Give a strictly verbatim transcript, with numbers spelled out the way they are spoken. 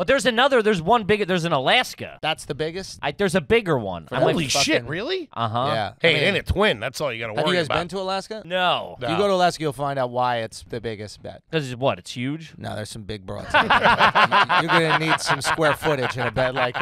But there's another, there's one bigger, there's an Alaska. That's the biggest? I, there's a bigger one. I'm Holy like, shit, fucking, really? Uh-huh. Yeah. Hey, I mean, it ain't a twin. That's all you gotta worry about. Have you guys about. been to Alaska? No. no. If you go to Alaska, you'll find out why it's the biggest bet. Because what, it's huge? No, there's some big broads. You're gonna need some square footage in a bed like that.